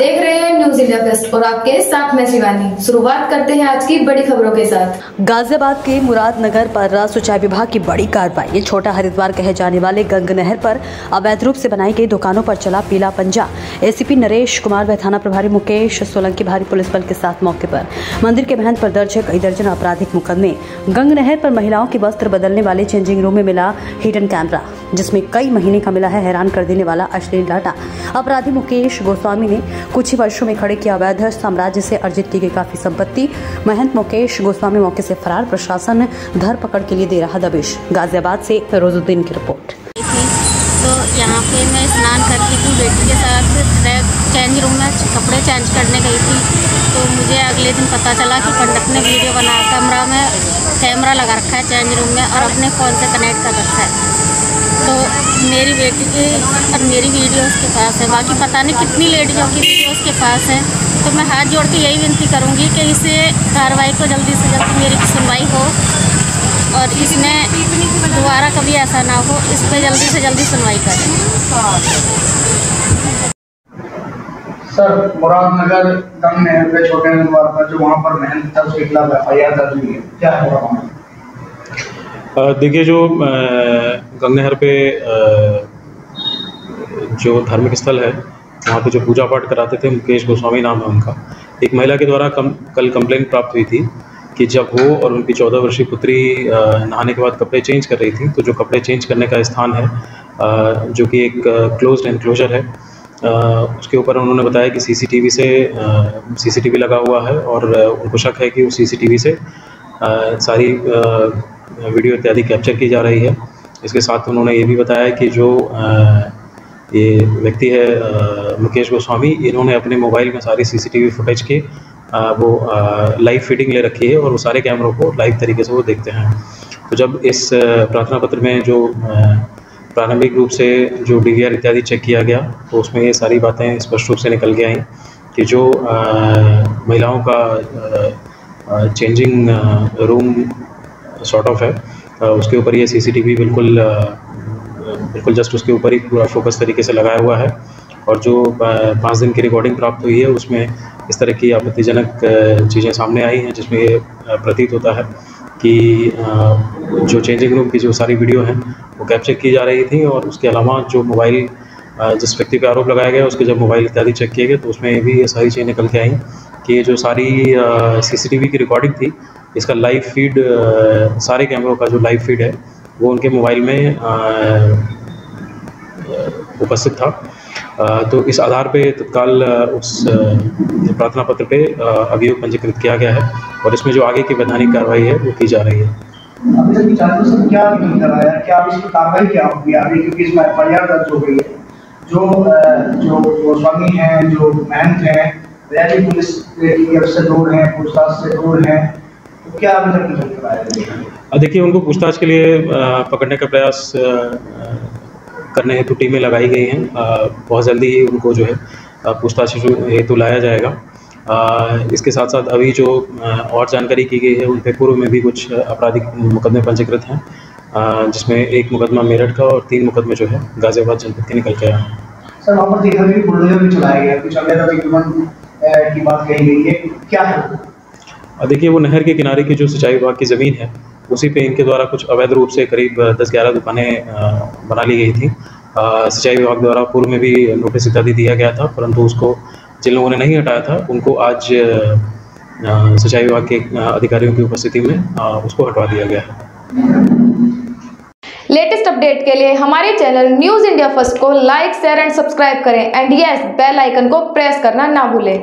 देख रहे हैं न्यूज इंडिया फर्स्ट और आपके साथ मैं शिवानी। शुरुआत करते हैं आज की बड़ी खबरों के साथ। गाजियाबाद के मुराद नगर पर राज्य सिंचाई विभाग की बड़ी कार्रवाई। ये छोटा हरिद्वार कहे जाने वाले गंग नहर पर अवैध रूप से बनाई गई दुकानों पर चला पीला पंजा। ACP नरेश कुमार व थाना प्रभारी मुकेश सोलंकी भारी पुलिस बल के साथ मौके पर। मंदिर के महंत पर दर्ज है कई दर्जन आपराधिक मुकदमे। गंग नहर पर महिलाओं के वस्त्र बदलने वाले चेंजिंग रूम में मिला हिडन कैमरा, जिसमें कई महीने का मिला है हैरान कर देने वाला अश्लील डाटा। अपराधी मुकेश गोस्वामी ने कुछ ही वर्षों में खड़े किया अवैध साम्राज्य से अर्जित की गई काफी संपत्ति। महंत मुकेश गोस्वामी मौके से फरार, प्रशासन धरपकड़ के लिए दे रहा दबिश। गाजियाबाद से फिरोजुद्दीन की रिपोर्ट। तो यहाँ पे मैं स्नान करके अपनी बेटी के साथ चेंज रूम में कपड़े चेंज करने गई थी, तो मुझे अगले दिन पता चला कि कंडक्ट ने वीडियो बनाया, कैमरा में कैमरा लगा रखा है चेंज रूम में और अपने फ़ोन से कनेक्ट कर रखा है। तो मेरी बेटी की और मेरी वीडियो उसके पास है, बाकी पता नहीं कितनी लेडीज़ों की वीडियो उसके पास है। तो मैं हाथ जोड़ के यही विनती करूंगी कि इसे कार्रवाई को जल्दी से जल्दी मेरी सुनवाई हो और इसमें दोबारा कभी ऐसा ना हो, इस पर जल्दी से जल्दी सुनवाई करें। सर, मुरादनगर गंग नहर के छोटे हरिद्वार पर जो वहाँ पर महंत था उसके खिलाफ FIR दर्ज हुई है, क्या हो रहा है? देखिए, जो गंग नहर पे जो धार्मिक स्थल है वहाँ पे जो पूजा पाठ कराते थे, मुकेश गोस्वामी नाम है उनका, एक महिला के द्वारा कल कंप्लेंट प्राप्त हुई थी कि जब वो और उनकी 14 वर्षीय पुत्री नहाने के बाद कपड़े चेंज कर रही थी, तो जो कपड़े चेंज करने का स्थान है जो कि एक क्लोज्ड एनक्लोजर है, उसके ऊपर उन्होंने बताया कि CCTV लगा हुआ है और उनको शक है कि उस CCTV से सारी वीडियो इत्यादि कैप्चर की जा रही है। इसके साथ उन्होंने ये भी बताया कि जो ये व्यक्ति है मुकेश गोस्वामी, इन्होंने अपने मोबाइल में सारी CCTV फुटेज की वो लाइव फीडिंग ले रखी है और वो सारे कैमरों को लाइव तरीके से वो देखते हैं। तो जब इस प्रार्थना पत्र में जो प्रारंभिक रूप से जो DVR इत्यादि चेक किया गया तो उसमें ये सारी बातें स्पष्ट रूप से निकल के आई कि जो महिलाओं का चेंजिंग रूम सॉर्ट ऑफ है उसके ऊपर ये CCTV बिल्कुल जस्ट उसके ऊपर ही पूरा फोकस तरीके से लगाया हुआ है। और जो 5 दिन की रिकॉर्डिंग प्राप्त हुई है उसमें इस तरह की आपत्तिजनक चीज़ें सामने आई हैं, जिसमें ये प्रतीत होता है कि जो चेंजिंग रूम की जो सारी वीडियो हैं वो कैप्चर की जा रही थी। और उसके अलावा जो मोबाइल जिस व्यक्ति पर आरोप लगाया गया उसके जब मोबाइल इत्यादि चेक किए गए तो उसमें भी ये सारी चीज़ें निकल के आई कि ये जो सारी CCTV की रिकॉर्डिंग थी इसका लाइव फीड, सारे कैमरों का जो लाइव फीड है वो उनके मोबाइल में उपस्थित था। तो इस आधार पे तत्काल उस प्रार्थना पत्र पे अभियोग पंजीकृत किया गया है और इसमें जो आगे की वैधानिक कार्रवाई है वो की जा रही है। जो गोस्वामी हैं, जो महंत हैं, पुलिस से दूर हैं, पूछताछ से दूर हैं, क्या है? देखिए, उनको पूछताछ के लिए पकड़ने का प्रयास करने हेतु टीमें लगाई गई हैं। बहुत जल्दी उनको जो है पूछताछ हेतु लाया जाएगा। इसके साथ साथ अभी जो और जानकारी की गई है उन पे पूर्व में भी कुछ आपराधिक मुकदमे पंजीकृत हैं, जिसमें एक मुकदमा मेरठ का और 3 मुकदमे जो है गाजियाबाद जनपद के निकल के आए हैं। सर, वहाँ पर देखा कि बुलडोजर भी चलाया गया, कुछ अवैध की बात कही गई है, क्या है? देखिए, वो नहर के किनारे की जो सिंचाई विभाग की ज़मीन है उसी पे इनके द्वारा कुछ अवैध रूप से करीब 10-11 दुकानें बना ली गई थी। सिंचाई विभाग द्वारा पूर्व में भी नोटिस इत्यादि दिया गया था, परंतु उसको जिन लोगों ने नहीं हटाया था उनको आज सिंचाई विभाग के अधिकारियों की उपस्थिति में उसको हटवा दिया गया है। लेटेस्ट अपडेट के लिए हमारे चैनल न्यूज इंडिया फर्स्ट को लाइक, शेयर एंड सब्सक्राइब करें एंड बेल आइकन को प्रेस करना ना भूलें।